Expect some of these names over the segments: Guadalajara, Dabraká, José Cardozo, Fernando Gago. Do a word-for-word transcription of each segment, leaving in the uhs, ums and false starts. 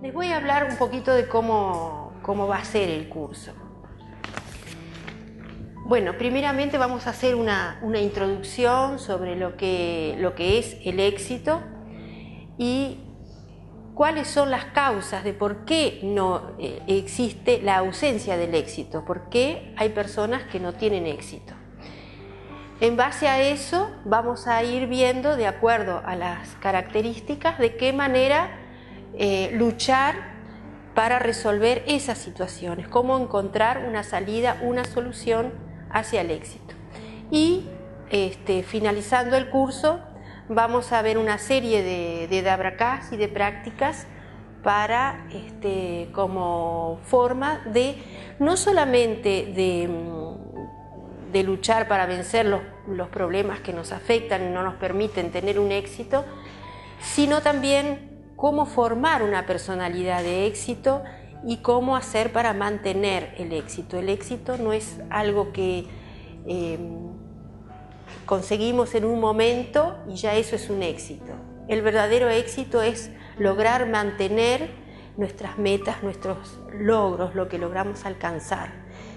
Les voy a hablar un poquito de cómo, cómo va a ser el curso. Bueno, primeramente vamos a hacer una, una introducción sobre lo que, lo que es el éxito y cuáles son las causas de por qué no existe la ausencia del éxito, por qué hay personas que no tienen éxito. En base a eso vamos a ir viendo, de acuerdo a las características, de qué manera Eh, luchar para resolver esas situaciones, cómo encontrar una salida, una solución hacia el éxito. Y este, finalizando el curso vamos a ver una serie de, de dabrakás y de prácticas para este, como forma de no solamente de, de luchar para vencer los, los problemas que nos afectan y no nos permiten tener un éxito, sino también cómo formar una personalidad de éxito y cómo hacer para mantener el éxito. El éxito no es algo que eh, conseguimos en un momento y ya eso es un éxito. El verdadero éxito es lograr mantener nuestras metas, nuestros logros, lo que logramos alcanzar.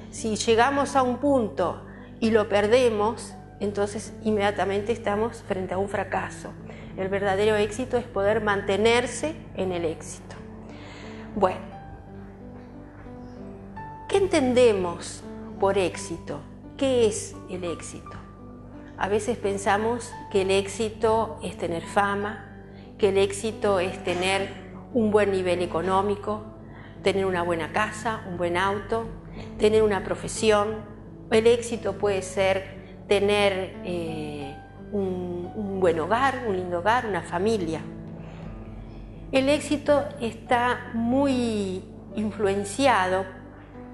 Si llegamos a un punto y lo perdemos, entonces inmediatamente estamos frente a un fracaso. El verdadero éxito es poder mantenerse en el éxito. Bueno, ¿qué entendemos por éxito? ¿Qué es el éxito? A veces pensamos que el éxito es tener fama, que el éxito es tener un buen nivel económico, tener una buena casa, un buen auto, tener una profesión. El éxito puede ser tener eh, un un buen hogar, un lindo hogar, una familia. El éxito está muy influenciado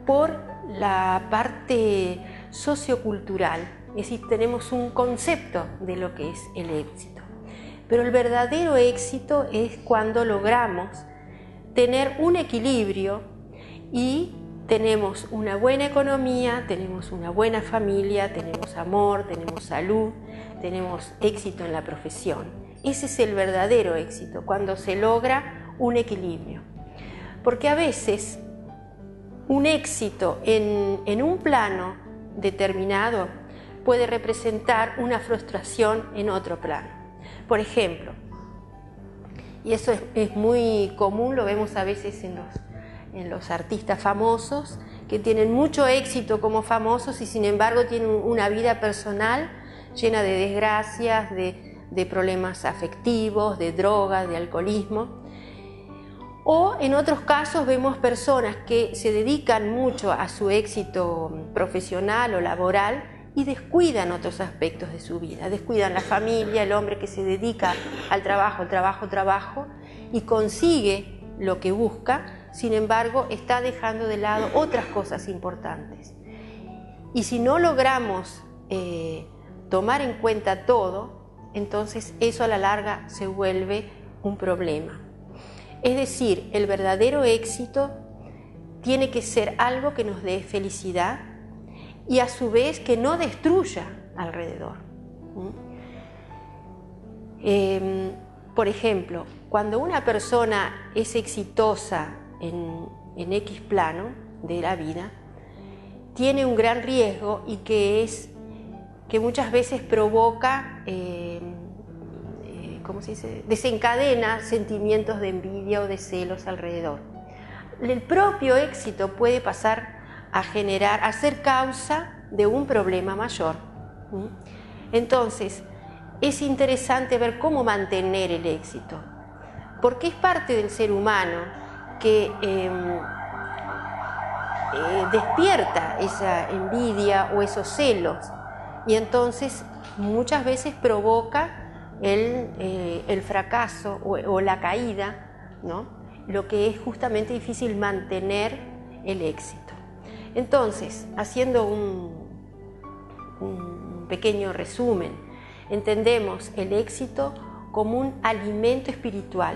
por la parte sociocultural, es decir, tenemos un concepto de lo que es el éxito. Pero el verdadero éxito es cuando logramos tener un equilibrio y tenemos una buena economía, tenemos una buena familia, tenemos amor, tenemos salud, tenemos éxito en la profesión. Ese es el verdadero éxito, cuando se logra un equilibrio. Porque a veces un éxito en, en un plano determinado puede representar una frustración en otro plano. Por ejemplo, y eso es, es muy común, lo vemos a veces en los en los artistas famosos, que tienen mucho éxito como famosos y sin embargo tienen una vida personal llena de desgracias, de, de problemas afectivos, de drogas, de alcoholismo. O en otros casos vemos personas que se dedican mucho a su éxito profesional o laboral y descuidan otros aspectos de su vida, descuidan la familia, el hombre que se dedica al trabajo, trabajo, trabajo y consigue lo que busca. Sin embargo, está dejando de lado otras cosas importantes. Y si no logramos eh, tomar en cuenta todo, entonces eso a la larga se vuelve un problema. Es decir, el verdadero éxito tiene que ser algo que nos dé felicidad y a su vez que no destruya alrededor. ¿Mm? Eh, por ejemplo, cuando una persona es exitosa En, en X plano de la vida, tiene un gran riesgo y que es que muchas veces provoca, eh, eh, ¿cómo se dice? Desencadena sentimientos de envidia o de celos alrededor. El propio éxito puede pasar a generar, a ser causa de un problema mayor. ¿Mm? Entonces, es interesante ver cómo mantener el éxito, porque es parte del ser humano que eh, eh, despierta esa envidia o esos celos y entonces muchas veces provoca el, eh, el fracaso o, o la caída, ¿no? Lo que es justamente difícil mantener el éxito. Entonces, haciendo un, un pequeño resumen, entendemos el éxito como un alimento espiritual,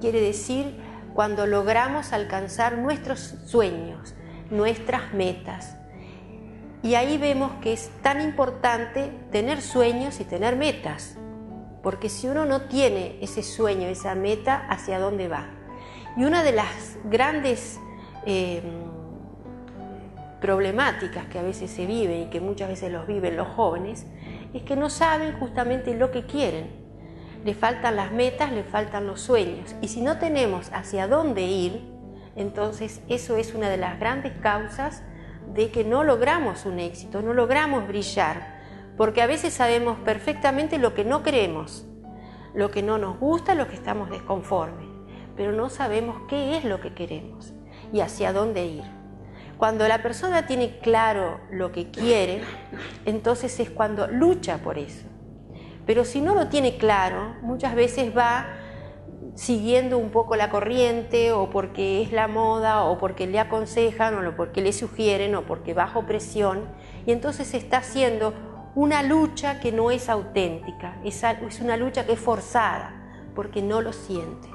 quiere decir cuando logramos alcanzar nuestros sueños, nuestras metas Y ahí vemos que es tan importante tener sueños y tener metas, porque si uno no tiene ese sueño, esa meta, ¿hacia dónde va? Y una de las grandes eh, problemáticas que a veces se viven y que muchas veces los viven los jóvenes es que no saben justamente lo que quieren. Les faltan las metas, les faltan los sueños. Y si no tenemos hacia dónde ir, entonces eso es una de las grandes causas de que no logramos un éxito, no logramos brillar, porque a veces sabemos perfectamente lo que no queremos, lo que no nos gusta, lo que estamos desconformes, pero no sabemos qué es lo que queremos y hacia dónde ir. Cuando la persona tiene claro lo que quiere, entonces es cuando lucha por eso. Pero si no lo tiene claro, muchas veces va siguiendo un poco la corriente, o porque es la moda, o porque le aconsejan, o porque le sugieren, o porque bajo presión, y entonces está haciendo una lucha que no es auténtica, es una lucha que es forzada, porque no lo siente.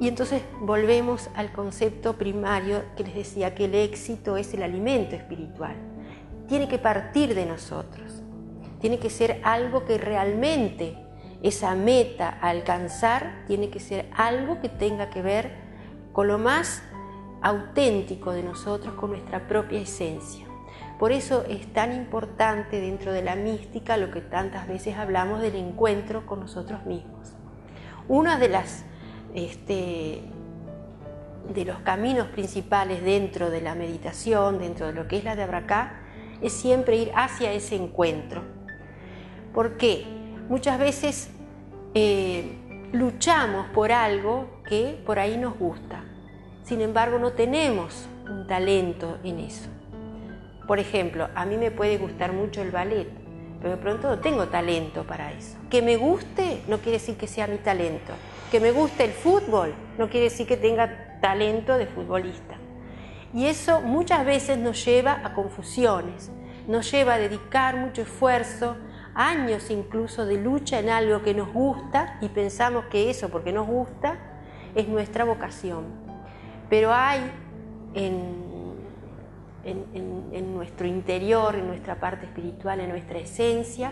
Y entonces volvemos al concepto primario que les decía, que el éxito es el alimento espiritual. Tiene que partir de nosotros, tiene que ser algo que realmente... Esa meta a alcanzar tiene que ser algo que tenga que ver con lo más auténtico de nosotros, con nuestra propia esencia. Por eso es tan importante dentro de la mística lo que tantas veces hablamos del encuentro con nosotros mismos. Uno de, las, este, de los caminos principales dentro de la meditación, dentro de lo que es la Dabraká, es siempre ir hacia ese encuentro. ¿Por qué? Muchas veces eh, luchamos por algo que por ahí nos gusta. Sin embargo, no tenemos un talento en eso. Por ejemplo, a mí me puede gustar mucho el ballet, pero de pronto no tengo talento para eso. Que me guste no quiere decir que sea mi talento. Que me guste el fútbol no quiere decir que tenga talento de futbolista. Y eso muchas veces nos lleva a confusiones, nos lleva a dedicar mucho esfuerzo, años incluso de lucha en algo que nos gusta, y pensamos que eso, porque nos gusta, es nuestra vocación. Pero hay en, en, en, en nuestro interior, en nuestra parte espiritual, en nuestra esencia,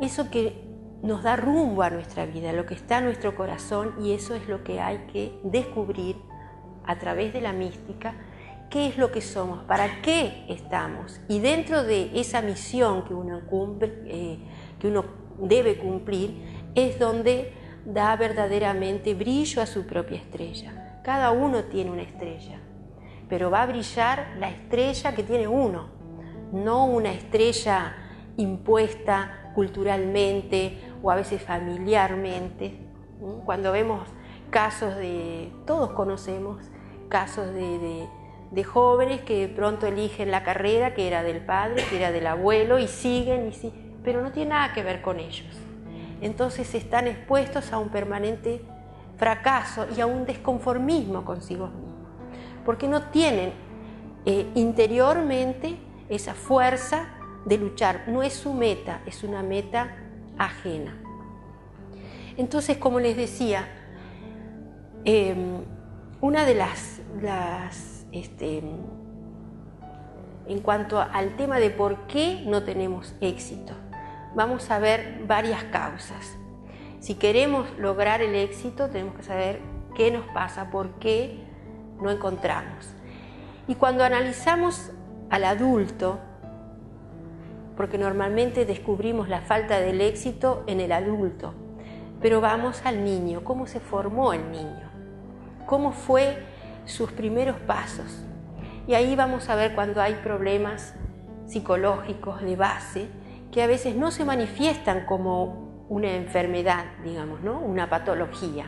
eso que nos da rumbo a nuestra vida, lo que está en nuestro corazón, y eso es lo que hay que descubrir a través de la mística. ¿Qué es lo que somos? ¿Para qué estamos? Y dentro de esa misión que uno, cumple, eh, que uno debe cumplir, es donde da verdaderamente brillo a su propia estrella. Cada uno tiene una estrella, pero va a brillar la estrella que tiene uno, no una estrella impuesta culturalmente o a veces familiarmente. Cuando vemos casos de... todos conocemos casos de... de de jóvenes que de pronto eligen la carrera que era del padre, que era del abuelo, y siguen, y sig pero no tiene nada que ver con ellos. Entonces están expuestos a un permanente fracaso y a un desconformismo consigo mismos, porque no tienen eh, interiormente esa fuerza de luchar. No es su meta, es una meta ajena. Entonces, como les decía, eh, una de las... las Este, en cuanto al tema de por qué no tenemos éxito, vamos a ver varias causas. Si queremos lograr el éxito, tenemos que saber qué nos pasa, por qué no encontramos. Y cuando analizamos al adulto, porque normalmente descubrimos la falta del éxito en el adulto, pero vamos al niño, cómo se formó el niño, cómo fue sus primeros pasos. Y ahí vamos a ver cuando hay problemas psicológicos de base que a veces no se manifiestan como una enfermedad, digamos, ¿no? Una patología,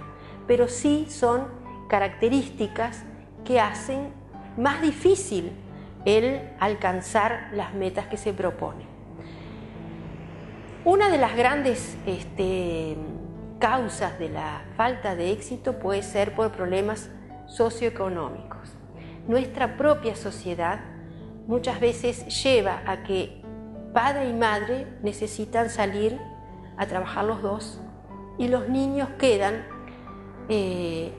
pero sí son características que hacen más difícil el alcanzar las metas que se proponen. Una de las grandes este, causas de la falta de éxito puede ser por problemas socioeconómicos. Nuestra propia sociedad muchas veces lleva a que padre y madre necesitan salir a trabajar los dos, y los niños quedan eh,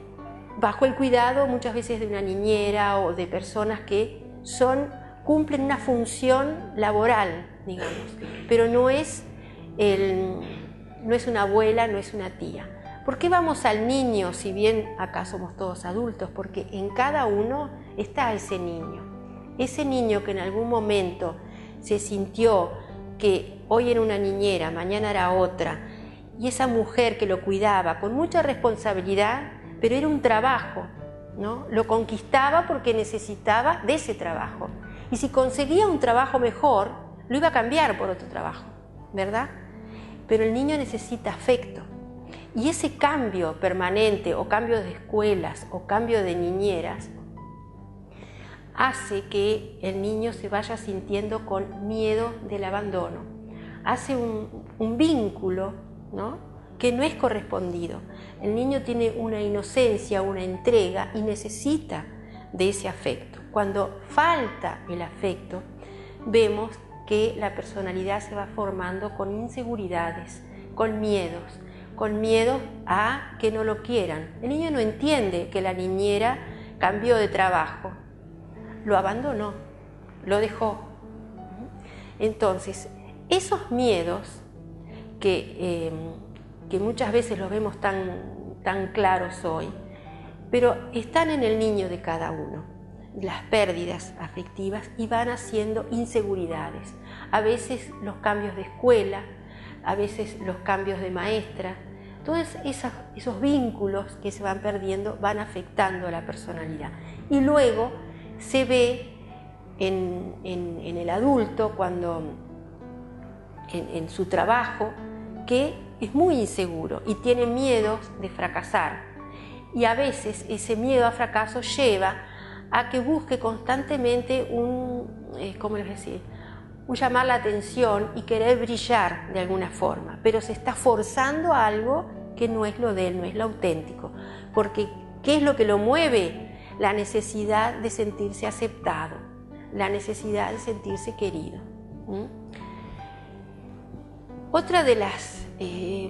bajo el cuidado muchas veces de una niñera o de personas que son cumplen una función laboral, digamos, pero no es, el, no es una abuela, no es una tía. ¿Por qué vamos al niño, si bien acá somos todos adultos? Porque en cada uno está ese niño. Ese niño que en algún momento se sintió que hoy era una niñera, mañana era otra, y esa mujer que lo cuidaba con mucha responsabilidad, pero era un trabajo, ¿no? Lo conquistaba porque necesitaba de ese trabajo. Y si conseguía un trabajo mejor, lo iba a cambiar por otro trabajo, ¿verdad? Pero el niño necesita afecto. Y ese cambio permanente, o cambio de escuelas, o cambio de niñeras, hace que el niño se vaya sintiendo con miedo del abandono. Hace un, un vínculo, ¿no?, que no es correspondido. El niño tiene una inocencia, una entrega, y necesita de ese afecto. Cuando falta el afecto, vemos que la personalidad se va formando con inseguridades, con miedos, con miedo a que no lo quieran. El niño no entiende que la niñera cambió de trabajo, lo abandonó, lo dejó. Entonces, esos miedos que, eh, que muchas veces los vemos tan, tan claros hoy, pero están en el niño de cada uno, las pérdidas afectivas, y van haciendo inseguridades. A veces los cambios de escuela, a veces los cambios de maestra, todos esos, esos vínculos que se van perdiendo van afectando a la personalidad. Y luego se ve en, en, en el adulto, cuando en, en su trabajo, que es muy inseguro y tiene miedo de fracasar. Y a veces ese miedo a fracaso lleva a que busque constantemente un, ¿cómo les decía?, un llamar la atención y querer brillar de alguna forma, pero se está forzando a algo que no es lo de él, no es lo auténtico. Porque ¿qué es lo que lo mueve? La necesidad de sentirse aceptado, la necesidad de sentirse querido. ¿Mm? Otra de las eh,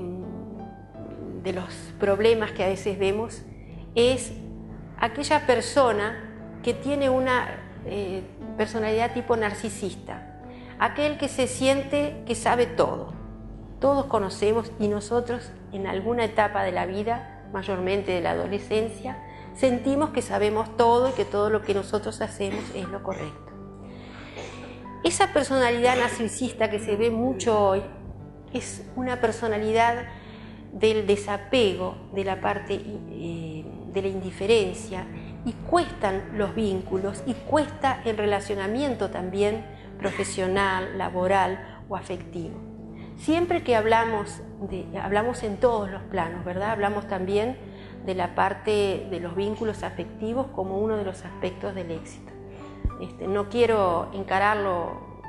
de los problemas que a veces vemos es aquella persona que tiene una eh, personalidad tipo narcisista, aquel que se siente que sabe todo. Todos conocemos, y nosotros en alguna etapa de la vida, mayormente de la adolescencia, sentimos que sabemos todo y que todo lo que nosotros hacemos es lo correcto. Esa personalidad narcisista que se ve mucho hoy es una personalidad del desapego, de la parte eh, de la indiferencia, y cuestan los vínculos y cuesta el relacionamiento también profesional, laboral o afectivo. Siempre que hablamos, de, hablamos en todos los planos, ¿verdad? Hablamos también de la parte de los vínculos afectivos como uno de los aspectos del éxito. Este, no quiero encararlo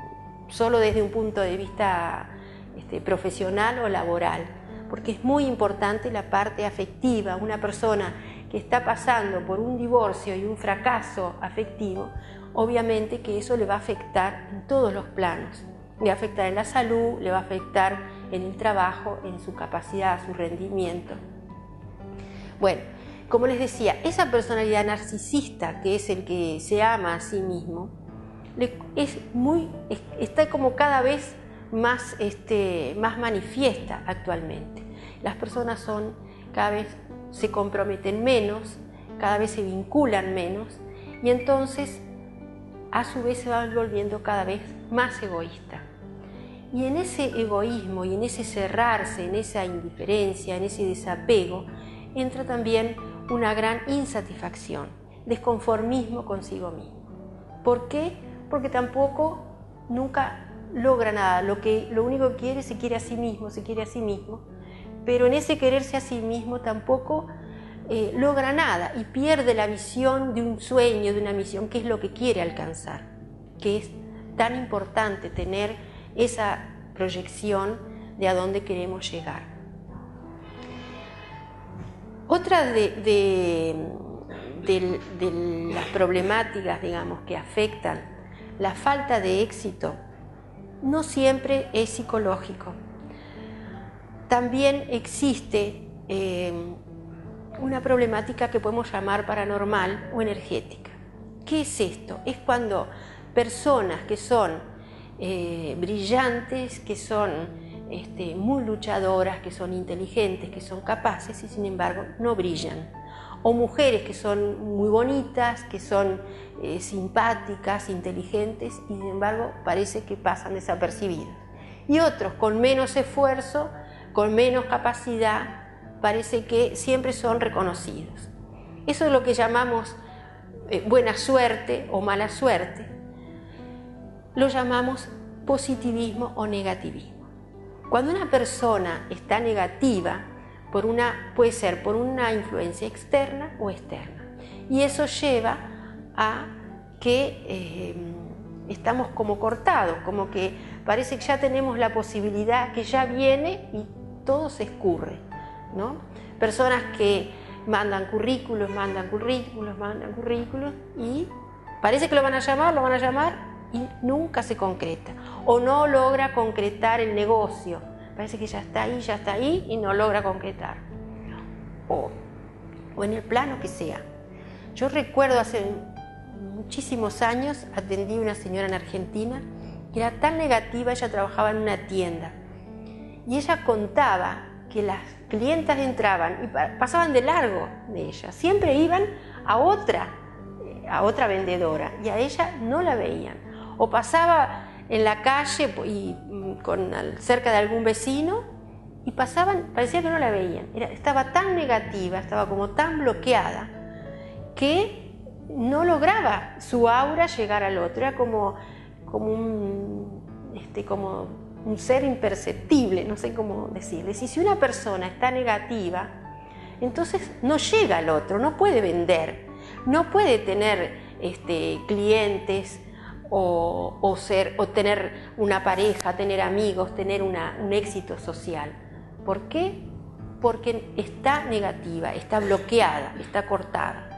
solo desde un punto de vista este, profesional o laboral, porque es muy importante la parte afectiva. Una persona que está pasando por un divorcio y un fracaso afectivo, obviamente que eso le va a afectar en todos los planos. Le va a afectar en la salud, le va a afectar en el trabajo, en su capacidad, su rendimiento. Bueno, como les decía, esa personalidad narcisista, que es el que se ama a sí mismo, es muy, está como cada vez más, este, más manifiesta actualmente. Las personas son, cada vez se comprometen menos, cada vez se vinculan menos, y entonces a su vez se van volviendo cada vez más egoístas. Y en ese egoísmo y en ese cerrarse, en esa indiferencia, en ese desapego, entra también una gran insatisfacción, desconformismo consigo mismo. ¿Por qué? Porque tampoco nunca logra nada. Lo, que, lo único que quiere, se quiere a sí mismo, se quiere a sí mismo, pero en ese quererse a sí mismo tampoco eh, logra nada, y pierde la visión de un sueño, de una misión, que es lo que quiere alcanzar, que es tan importante tener esa proyección de a dónde queremos llegar. Otra de, de, de, de las problemáticas, digamos, que afectan la falta de éxito, no siempre es psicológico. También existe eh, una problemática que podemos llamar paranormal o energética. ¿Qué es esto? Es cuando personas que son eh, brillantes, que son este, muy luchadoras, que son inteligentes, que son capaces y sin embargo no brillan. O mujeres que son muy bonitas, que son eh, simpáticas, inteligentes y sin embargo parece que pasan desapercibidas. Y otros con menos esfuerzo, con menos capacidad, parece que siempre son reconocidos. Eso es lo que llamamos eh, buena suerte o mala suerte. Lo llamamos positivismo o negativismo. Cuando una persona está negativa, por una, puede ser por una influencia externa o externa. Y eso lleva a que eh, estamos como cortados, como que parece que ya tenemos la posibilidad, que ya viene y todo se escurre, ¿no? Personas que mandan currículos, mandan currículos, mandan currículos y parece que lo van a llamar, lo van a llamar y nunca se concreta. O no logra concretar el negocio, parece que ya está ahí, ya está ahí y no logra concretar. O, o en el plano que sea. Yo recuerdo hace muchísimos años atendí a una señora en Argentina que era tan negativa, ella trabajaba en una tienda y ella contaba que las clientas entraban y pasaban de largo de ella, siempre iban a otra, a otra vendedora y a ella no la veían. O pasaba en la calle y con, cerca de algún vecino y pasaban, parecía que no la veían. Era, estaba tan negativa, estaba como tan bloqueada que no lograba su aura llegar al otro, era como, como un... Este, como, un ser imperceptible, no sé cómo decirles. Y si una persona está negativa, entonces no llega al otro, no puede vender, no puede tener este, clientes o, o, ser, o tener una pareja, tener amigos, tener una, un éxito social. ¿Por qué? Porque está negativa, está bloqueada, está cortada.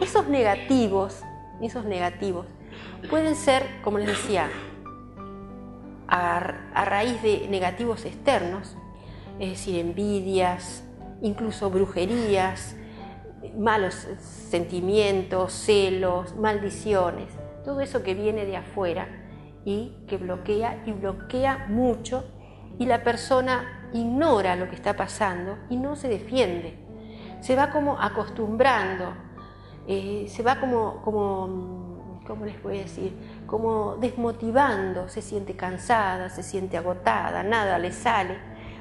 Esos negativos, esos negativos pueden ser, como les decía, a raíz de negativos externos, es decir, envidias, incluso brujerías, malos sentimientos, celos, maldiciones, todo eso que viene de afuera y que bloquea y bloquea mucho y la persona ignora lo que está pasando y no se defiende, se va como acostumbrando, eh, se va como... como ¿Cómo les voy a decir? Como desmotivando, se siente cansada, se siente agotada, nada le sale,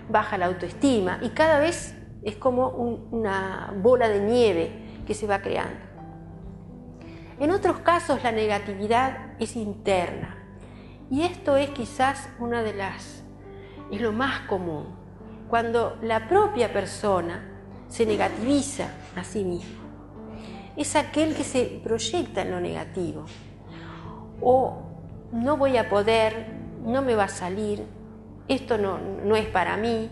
baja la autoestima y cada vez es como un, una bola de nieve que se va creando. En otros casos la negatividad es interna y esto es quizás una de las, es lo más común, cuando la propia persona se negativiza a sí misma. Es aquel que se proyecta en lo negativo. O no voy a poder, no me va a salir, esto no, no es para mí.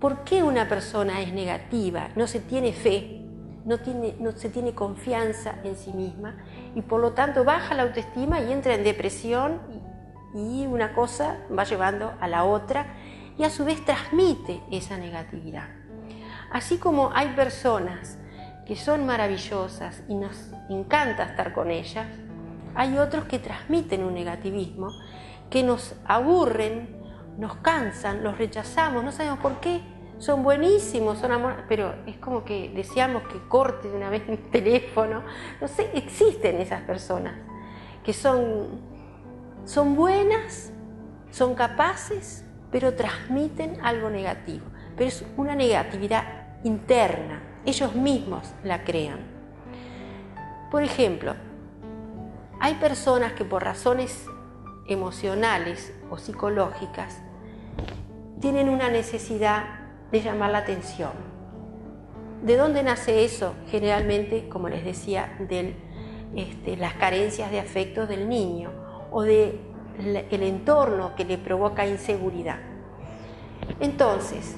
¿Por qué una persona es negativa? No se tiene fe, no, tiene, no se tiene confianza en sí misma y por lo tanto baja la autoestima y entra en depresión y, y una cosa va llevando a la otra y a su vez transmite esa negatividad. Así como hay personas que son maravillosas y nos encanta estar con ellas, hay otros que transmiten un negativismo, que nos aburren, nos cansan, los rechazamos, no sabemos por qué, son buenísimos, son amor, pero es como que deseamos que corten una vez el teléfono, no sé, existen esas personas que son, son buenas, son capaces, pero transmiten algo negativo, pero es una negatividad interna. Ellos mismos la crean. Por ejemplo, hay personas que por razones emocionales o psicológicas tienen una necesidad de llamar la atención. ¿De dónde nace eso? Generalmente, como les decía, de este, las carencias de afectos del niño o del entorno que le provoca inseguridad. Entonces,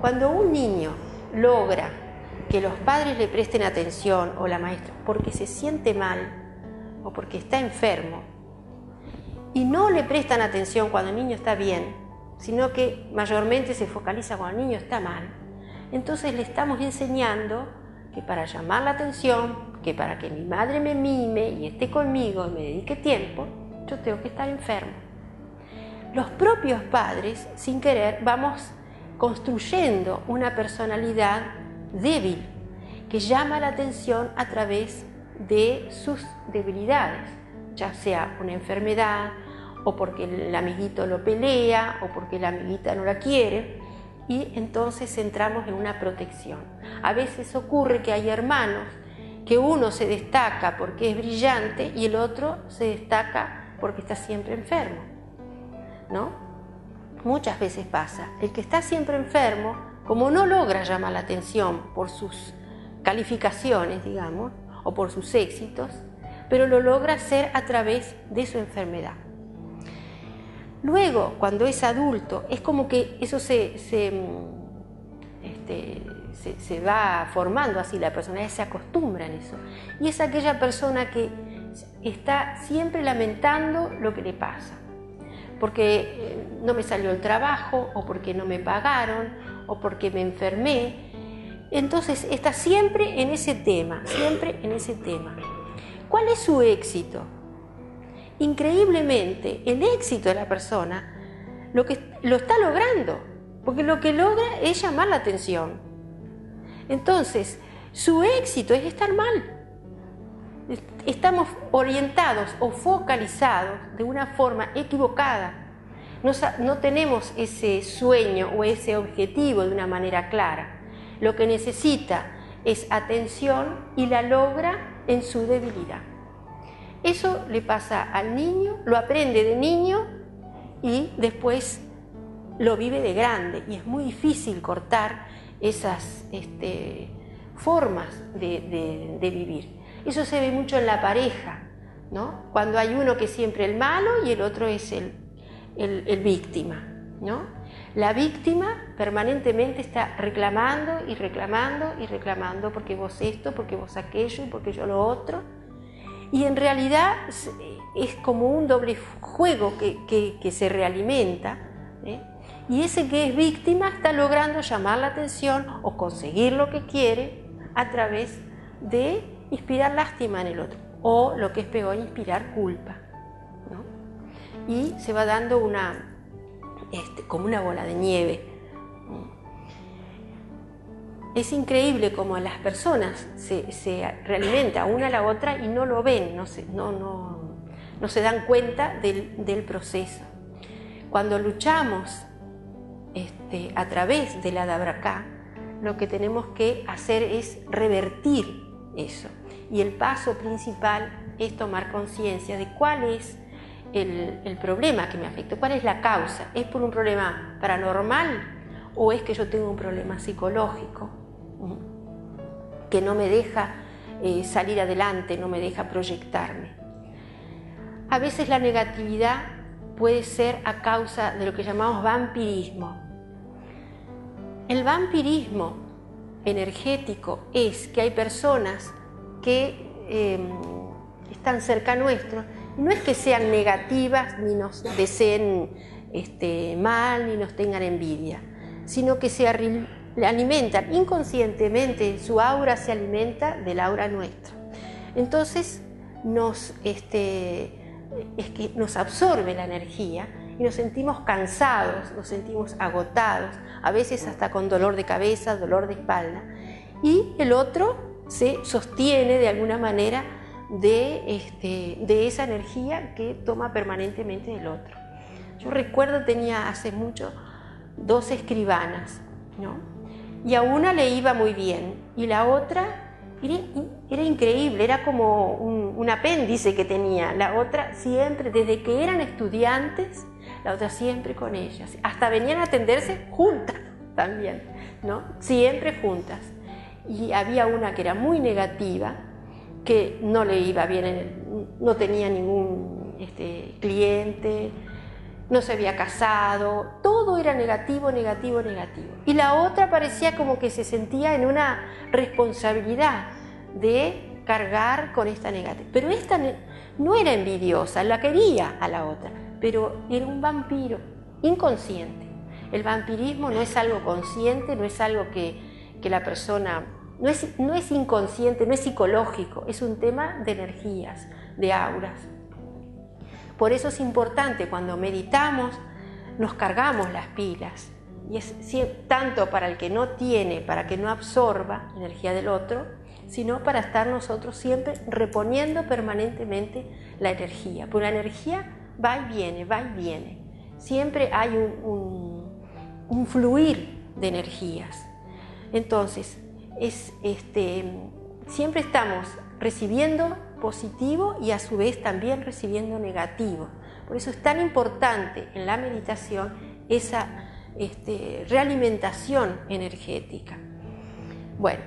cuando un niño logra que los padres le presten atención o la maestra porque se siente mal o porque está enfermo y no le prestan atención cuando el niño está bien, sino que mayormente se focaliza cuando el niño está mal, entonces le estamos enseñando que para llamar la atención, que para que mi madre me mime y esté conmigo y me dedique tiempo, yo tengo que estar enfermo. Los propios padres, sin querer, vamos construyendo una personalidad débil que llama la atención a través de sus debilidades, ya sea una enfermedad, o porque el amiguito lo pelea, o porque la amiguita no la quiere, y entonces entramos en una protección. A veces ocurre que hay hermanos que uno se destaca porque es brillante y el otro se destaca porque está siempre enfermo, ¿no? Muchas veces pasa. El que está siempre enfermo, como no logra llamar la atención por sus calificaciones, digamos, o por sus éxitos, pero lo logra hacer a través de su enfermedad. Luego, cuando es adulto, es como que eso se, se, este, se, se va formando así, la personalidad se acostumbra en eso. Y es aquella persona que está siempre lamentando lo que le pasa. Porque no me salió el trabajo, o porque no me pagaron, o porque me enfermé. Entonces está siempre en ese tema, siempre en ese tema. ¿Cuál es su éxito? Increíblemente, el éxito de la persona lo, que, lo está logrando, porque lo que logra es llamar la atención. Entonces, su éxito es estar mal. Estamos orientados o focalizados de una forma equivocada. No, no tenemos ese sueño o ese objetivo de una manera clara. Lo que necesita es atención y la logra en su debilidad. Eso le pasa al niño, lo aprende de niño y después lo vive de grande. Y es muy difícil cortar esas este, formas de, de, de vivir. Eso se ve mucho en la pareja, ¿no? Cuando hay uno que es siempre el malo y el otro es el, el, el víctima, ¿no? La víctima permanentemente está reclamando y reclamando y reclamando porque vos esto, porque vos aquello, porque yo lo otro. Y en realidad es como un doble juego que, que, que se realimenta, ¿eh? Y ese que es víctima está logrando llamar la atención o conseguir lo que quiere a través de inspirar lástima en el otro, o lo que es peor, inspirar culpa, ¿no? Y se va dando una, este, como una bola de nieve. Es increíble cómo las personas se, se realimentan una a la otra y no lo ven, no se, no, no, no se dan cuenta del, del proceso. Cuando luchamos este, a través de la Dabraká, lo que tenemos que hacer es revertir eso. Y el paso principal es tomar conciencia de cuál es el, el problema que me afecta, cuál es la causa. ¿Es por un problema paranormal o es que yo tengo un problema psicológico que no me deja eh, salir adelante, no me deja proyectarme? A veces la negatividad puede ser a causa de lo que llamamos vampirismo. El vampirismo energético es que hay personas que eh, están cerca nuestro. No es que sean negativas ni nos deseen este, mal ni nos tengan envidia, sino que se alimentan inconscientemente, su aura se alimenta del aura nuestra. Entonces nos, este, es que nos absorbe la energía y nos sentimos cansados, nos sentimos agotados, a veces hasta con dolor de cabeza, dolor de espalda, y el otro se sostiene de alguna manera de, este, de esa energía que toma permanentemente del otro. Yo recuerdo, tenía hace mucho dos escribanas, ¿no? Y a una le iba muy bien y la otra era, era increíble, era como un, un apéndice que tenía. La otra siempre, desde que eran estudiantes, la otra siempre con ellas, hasta venían a atenderse juntas también, ¿no? Siempre juntas. Y había una que era muy negativa, que no le iba bien, en el, no tenía ningún este, cliente, no se había casado, todo era negativo, negativo, negativo. Y la otra parecía como que se sentía en una responsabilidad de cargar con esta negativa. Pero esta no era envidiosa, la quería a la otra, pero era un vampiro inconsciente. El vampirismo no es algo consciente, no es algo que, que la persona No es, no es inconsciente, no es psicológico, es un tema de energías, de auras. Por eso es importante, cuando meditamos, nos cargamos las pilas. Y es tanto para el que no tiene, para que no absorba energía del otro, sino para estar nosotros siempre reponiendo permanentemente la energía. Porque la energía va y viene, va y viene. Siempre hay un, un, un fluir de energías. Entonces, es, este, siempre estamos recibiendo positivo y a su vez también recibiendo negativo. Por eso es tan importante en la meditación esa este, realimentación energética. Bueno,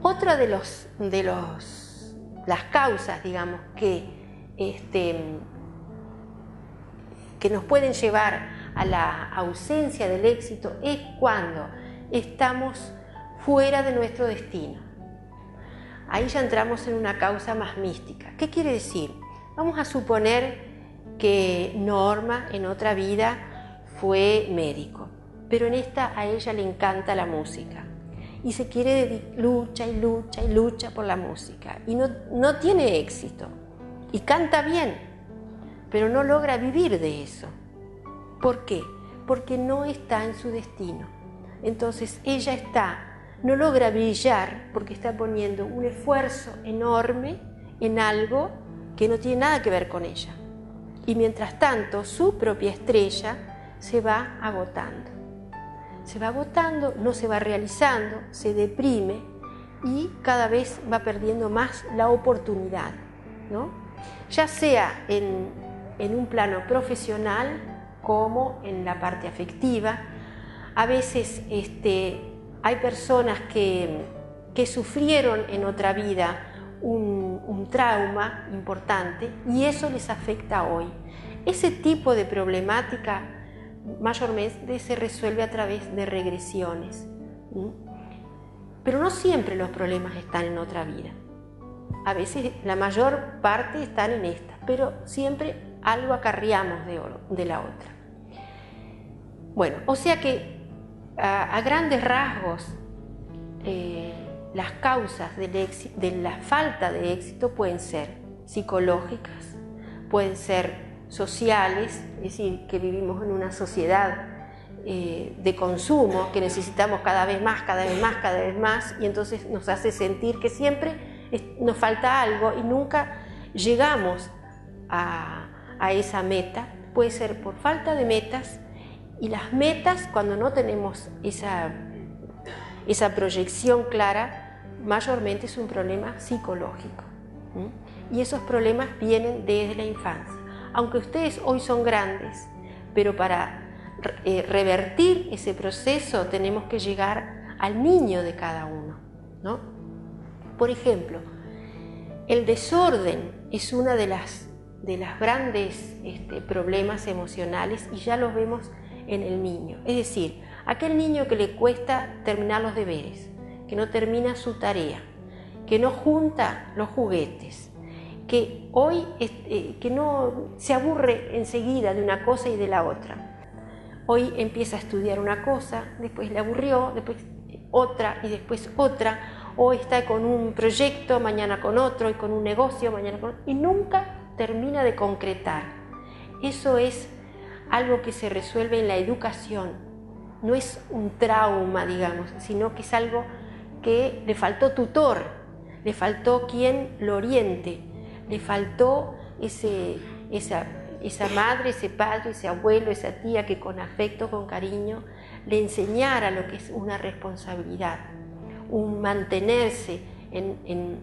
otra de, los, de los, las causas, digamos, que, este, que nos pueden llevar a la ausencia del éxito es cuando estamos fuera de nuestro destino. Ahí ya entramos en una causa más mística. ¿Qué quiere decir? Vamos a suponer que Norma en otra vida fue médico, pero en esta a ella le encanta la música y se quiere lucha y lucha y lucha por la música y no, no tiene éxito y canta bien, pero no logra vivir de eso. ¿Por qué? Porque no está en su destino. Entonces ella está... no logra brillar porque está poniendo un esfuerzo enorme en algo que no tiene nada que ver con ella. Y mientras tanto, su propia estrella se va agotando. Se va agotando, no se va realizando, se deprime y cada vez va perdiendo más la oportunidad, ¿no? Ya sea en, en un plano profesional como en la parte afectiva. A veces, este... hay personas que, que sufrieron en otra vida un, un trauma importante y eso les afecta hoy. Ese tipo de problemática mayormente se resuelve a través de regresiones. Pero no siempre los problemas están en otra vida. A veces la mayor parte están en esta, pero siempre algo acarreamos de, de la otra. Bueno, o sea que A, a grandes rasgos, eh, las causas del éxito, de la falta de éxito pueden ser psicológicas, pueden ser sociales, es decir, que vivimos en una sociedad eh, de consumo, que necesitamos cada vez más, cada vez más, cada vez más, y entonces nos hace sentir que siempre nos falta algo y nunca llegamos a, a esa meta. Puede ser por falta de metas. Y las metas, cuando no tenemos esa, esa proyección clara, mayormente es un problema psicológico. ¿Mm? Y esos problemas vienen desde la infancia. Aunque ustedes hoy son grandes, pero para eh, revertir ese proceso tenemos que llegar al niño de cada uno, ¿no? Por ejemplo, el desorden es una de las, de las grandes este, problemas emocionales y ya los vemos en el niño, es decir, aquel niño que le cuesta terminar los deberes, que no termina su tarea, que no junta los juguetes, que hoy eh, que no se aburre enseguida de una cosa y de la otra. Hoy empieza a estudiar una cosa, después le aburrió, después otra y después otra, hoy está con un proyecto, mañana con otro y con un negocio, mañana con otro, y nunca termina de concretar. Eso es algo que se resuelve en la educación, no es un trauma, digamos, sino que es algo que le faltó tutor, le faltó quien lo oriente, le faltó ese, esa, esa madre, ese padre, ese abuelo, esa tía que con afecto, con cariño, le enseñara lo que es una responsabilidad, un mantenerse en, en,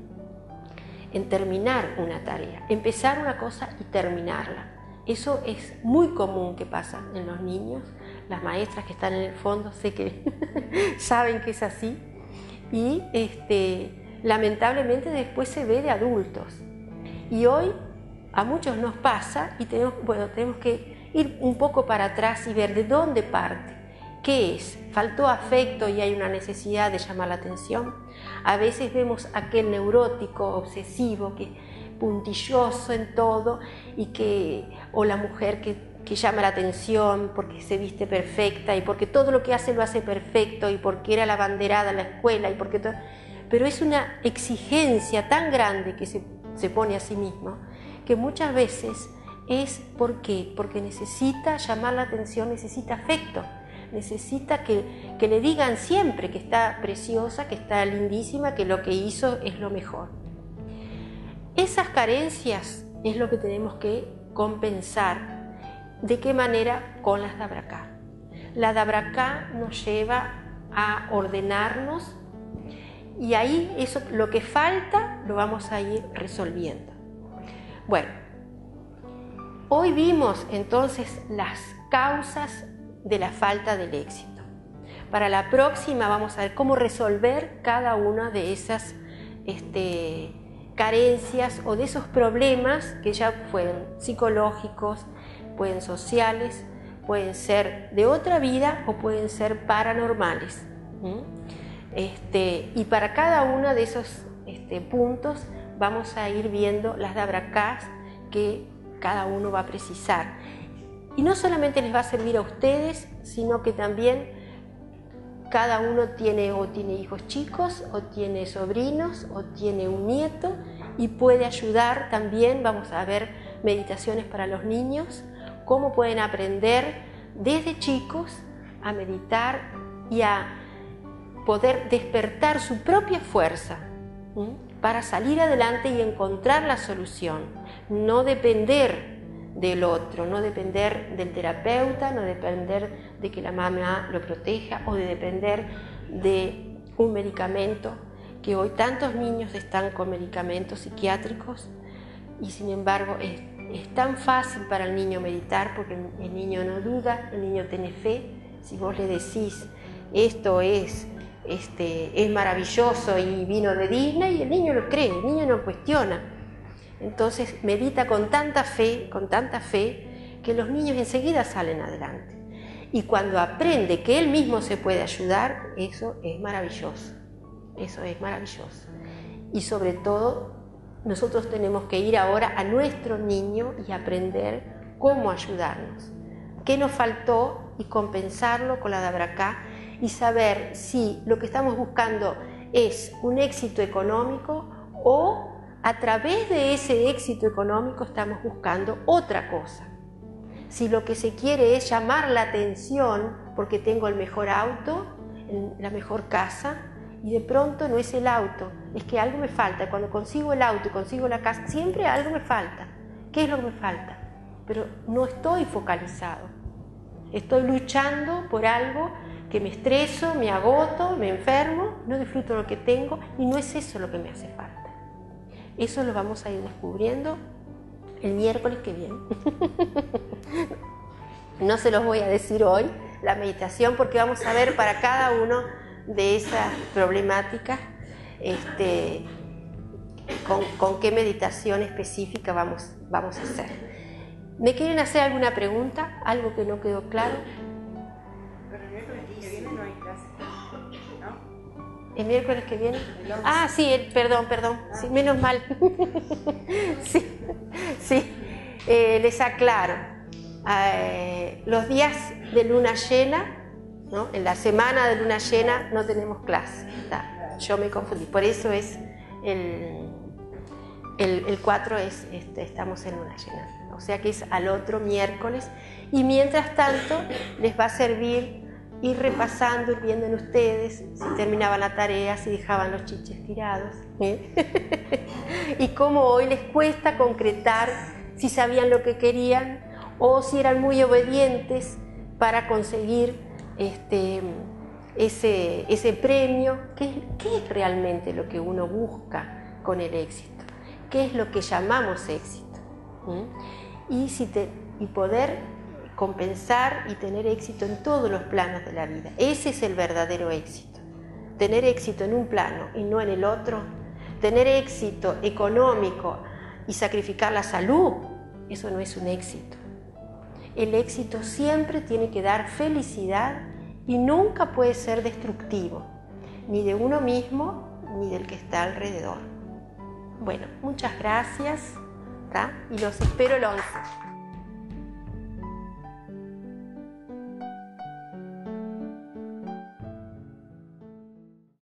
en terminar una tarea, empezar una cosa y terminarla. Eso es muy común que pasa en los niños. Las maestras que están en el fondo sé que saben que es así. Y este, lamentablemente después se ve de adultos. Y hoy a muchos nos pasa y tenemos, bueno, tenemos que ir un poco para atrás y ver de dónde parte. ¿Qué es? ¿Faltó afecto y hay una necesidad de llamar la atención? A veces vemos aquel neurótico, obsesivo, que puntilloso en todo y que o la mujer que que llama la atención porque se viste perfecta y porque todo lo que hace lo hace perfecto y porque era la abanderada en la escuela y porque todo, pero es una exigencia tan grande que se, se pone a sí mismo, que muchas veces es ¿por qué? Porque necesita llamar la atención, necesita afecto, necesita que, que le digan siempre que está preciosa, que está lindísima, que lo que hizo es lo mejor. Esas carencias es lo que tenemos que compensar. ¿De qué manera? Con las Dabraká. La Dabraká nos lleva a ordenarnos y ahí eso, lo que falta lo vamos a ir resolviendo. Bueno, hoy vimos entonces las causas de la falta del éxito. Para la próxima vamos a ver cómo resolver cada una de esas este, carencias o de esos problemas que ya fueron psicológicos, pueden sociales, pueden ser de otra vida o pueden ser paranormales. ¿Mm? Este, y para cada uno de esos este, puntos vamos a ir viendo las dabrakás que cada uno va a precisar. Y no solamente les va a servir a ustedes, sino que también cada uno tiene o tiene hijos chicos, o tiene sobrinos, o tiene un nieto y puede ayudar también. Vamos a ver meditaciones para los niños, cómo pueden aprender desde chicos a meditar y a poder despertar su propia fuerza para salir adelante y encontrar la solución. No depender del otro, no depender del terapeuta, no depender de que la mamá lo proteja o de depender de un medicamento, que hoy tantos niños están con medicamentos psiquiátricos y sin embargo es Es tan fácil para el niño meditar porque el niño no duda, el niño tiene fe. Si vos le decís esto es, este, es maravilloso y vino de Disney, el niño lo cree, el niño no cuestiona. Entonces medita con tanta fe, con tanta fe, que los niños enseguida salen adelante. Y cuando aprende que él mismo se puede ayudar, eso es maravilloso. Eso es maravilloso. Y sobre todo, nosotros tenemos que ir ahora a nuestro niño y aprender cómo ayudarnos, qué nos faltó y compensarlo con la Dabraká y saber si lo que estamos buscando es un éxito económico o a través de ese éxito económico estamos buscando otra cosa. Si lo que se quiere es llamar la atención porque tengo el mejor auto, la mejor casa, y de pronto no es el auto, es que algo me falta. Cuando consigo el auto y consigo la casa, siempre algo me falta. ¿Qué es lo que me falta? Pero no estoy focalizado. Estoy luchando por algo que me estreso, me agoto, me enfermo, no disfruto lo que tengo y no es eso lo que me hace falta. Eso lo vamos a ir descubriendo el miércoles que viene. No se los voy a decir hoy, la meditación, porque vamos a ver para cada uno de esas problemáticas este, con, con qué meditación específica vamos, vamos a hacer. ¿Me quieren hacer alguna pregunta? ¿Algo que no quedó claro? Pero el miércoles que viene no hay clase, ¿no? ¿El miércoles que viene? Ah, sí, el, perdón, perdón. Sí, menos mal. Sí, sí. Eh, les aclaro. Eh, los días de luna llena, ¿no? En la semana de luna llena no tenemos clase. Está. Yo me confundí. Por eso es el, el, el cuatro es, este, estamos en luna llena. O sea que es al otro miércoles. Y mientras tanto les va a servir ir repasando, ir viendo en ustedes si terminaban la tarea, si dejaban los chiches tirados. ¿Eh? Y cómo hoy les cuesta concretar si sabían lo que querían o si eran muy obedientes para conseguir Este, ese, ese premio. ¿Qué, ¿Qué es realmente lo que uno busca con el éxito? ¿Qué es lo que llamamos éxito? ¿Mm? Y, si te, y poder compensar y tener éxito en todos los planos de la vida. Ese es el verdadero éxito. Tener éxito en un plano y no en el otro. Tener éxito económico y sacrificar la salud, eso no es un éxito. El éxito siempre tiene que dar felicidad y nunca puede ser destructivo, ni de uno mismo ni del que está alrededor. Bueno, muchas gracias, ¿tá? Y los espero el once.